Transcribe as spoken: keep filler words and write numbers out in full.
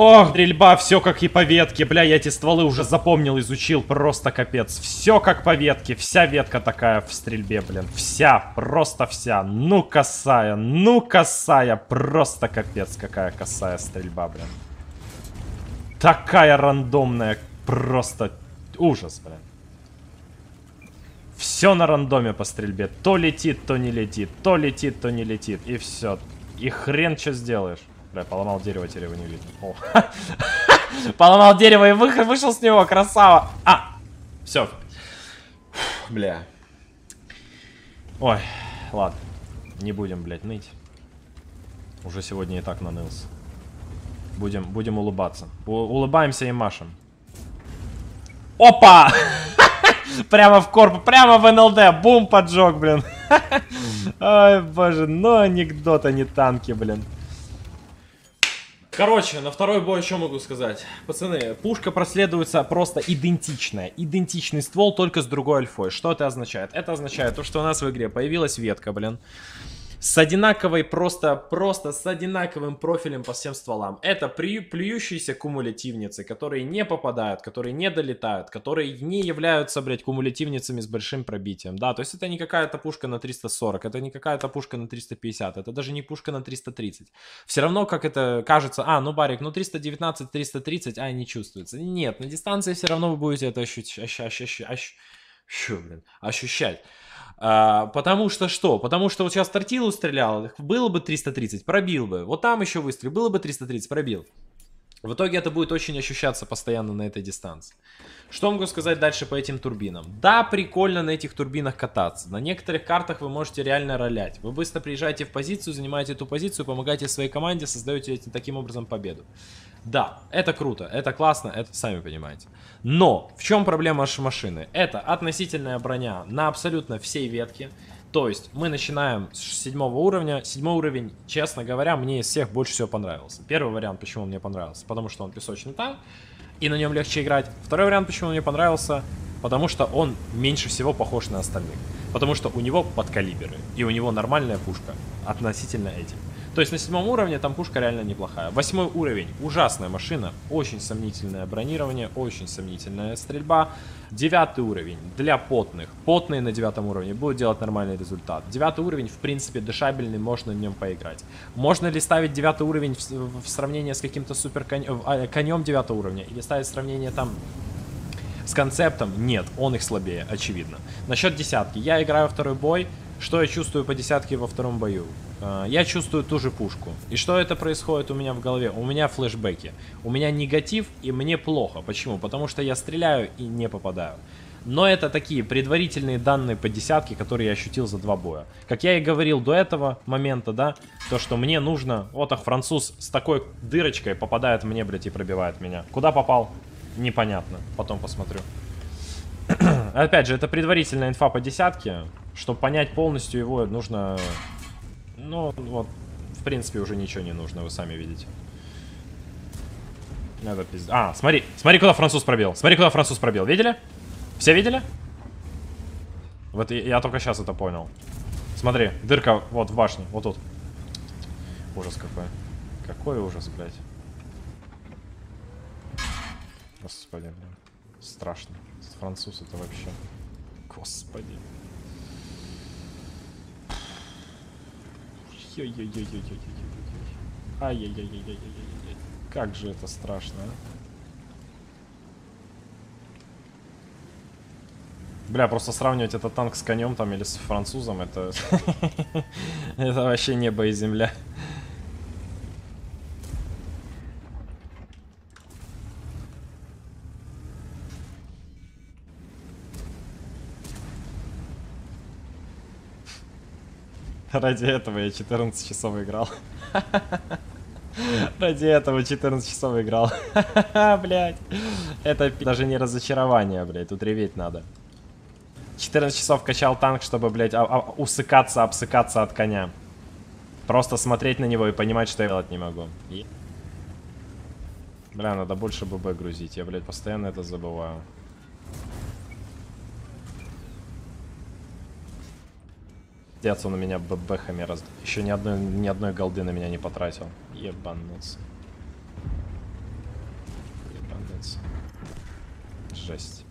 Ох, стрельба, все как и по ветке. Бля, я эти стволы уже запомнил, изучил. Просто капец. Все как по ветке. Вся ветка такая в стрельбе, блин. Вся, просто вся. Ну косая, ну косая. Просто капец, какая косая стрельба, блин. Такая рандомная. Просто ужас, блин. Все на рандоме по стрельбе. То летит, то не летит. То летит, то не летит. И все. И хрен что сделаешь. Бля, поломал дерево, дерево не видно. О. Поломал дерево и выход, вышел с него, красава. А, все. Бля. Ой, ладно. Не будем, блядь, ныть. Уже сегодня и так нанылся. Будем, будем улыбаться. У улыбаемся и машем. Опа! Прямо в корпус, прямо в НЛД. Бум, поджог, блин. Ой, боже, ну анекдот, а не танки, блин. Короче, на второй бой что могу сказать? Пацаны, пушка проследуется просто идентичная. Идентичный ствол, только с другой альфой. Что это означает? Это означает то, что у нас в игре появилась ветка, блин. С одинаковой, просто, просто с одинаковым профилем по всем стволам. Это при, плюющиеся кумулятивницы, которые не попадают, которые не долетают, которые не являются, блядь, кумулятивницами с большим пробитием. Да, то есть это не какая-то пушка на триста сорок, это не какая-то пушка на триста пятьдесят, это даже не пушка на триста тридцать. Все равно, как это кажется, а, ну, Барик, ну, триста девятнадцать, триста тридцать, а, не чувствуется. Нет, на дистанции все равно вы будете это ощущать. Ощу ощу ощу ощу ощущать. А, потому что что? Потому что вот сейчас тортилу стрелял, было бы триста тридцать, пробил бы. Вот там еще выстрел, было бы триста тридцать, пробил. В итоге это будет очень ощущаться постоянно на этой дистанции. Что могу сказать дальше по этим турбинам? Да, прикольно на этих турбинах кататься. На некоторых картах вы можете реально ролять. Вы быстро приезжаете в позицию, занимаете эту позицию, помогаете своей команде, создаете этим, таким образом победу. Да, это круто, это классно, это сами понимаете. Но в чем проблема нашей машины? Это относительная броня на абсолютно всей ветке. То есть мы начинаем с седьмого уровня. Седьмой уровень, честно говоря, мне из всех больше всего понравился. Первый вариант, почему мне понравился, потому что он песочный танк, и на нем легче играть. Второй вариант, почему мне понравился, потому что он меньше всего похож на остальных. Потому что у него подкалиберы, и у него нормальная пушка относительно этих. То есть на седьмом уровне там пушка реально неплохая. Восьмой уровень, ужасная машина, очень сомнительное бронирование, очень сомнительная стрельба. Девятый уровень для потных. Потные на девятом уровне будут делать нормальный результат. Девятый уровень, в принципе, дышабельный, можно в нем поиграть. Можно ли ставить девятый уровень в, в сравнение с каким-то супер конем, конем девятого уровня? Или ставить сравнение там с концептом? Нет, он их слабее, очевидно. Насчет десятки. Я играю второй бой. Что я чувствую по десятке во втором бою? Я чувствую ту же пушку. И что это происходит у меня в голове? У меня флешбеки. У меня негатив, и мне плохо. Почему? Потому что я стреляю и не попадаю. Но это такие предварительные данные по десятке, которые я ощутил за два боя. Как я и говорил до этого момента, да, то, что мне нужно... Вот ах, француз с такой дырочкой попадает мне, блядь, и пробивает меня. Куда попал? Непонятно. Потом посмотрю. Опять же, это предварительная инфа по десятке. Чтобы понять полностью его, нужно... Ну, вот, в принципе, уже ничего не нужно, вы сами видите. Это пиздец. А, смотри, смотри, куда француз пробил. Смотри, куда француз пробил. Видели? Все видели? Вот я, я только сейчас это понял. Смотри, дырка вот в башне, вот тут. Ужас какой. Какой ужас, блядь. Господи, блин. Страшно. Француз это вообще... Господи. Ай-яй-яй-яй-яй-яй-яй-яй. Как же это страшно, а? Бля, просто сравнивать этот танк с конем там или с французом, это... Это вообще небо и земля. Ради этого я четырнадцать часов играл. Ради этого четырнадцать часов играл. Блять. Это даже не разочарование, блять. Тут реветь надо. четырнадцать часов качал танк, чтобы, блять, усыкаться, обсыкаться от коня. Просто смотреть на него и понимать, что я делать не могу. Бля, надо больше ББ грузить. Я, блять, постоянно это забываю. Дядь, он у меня бэбэхами раз... Еще ни одной, ни одной голды на меня не потратил. Ебануться. оказывается. Жесть.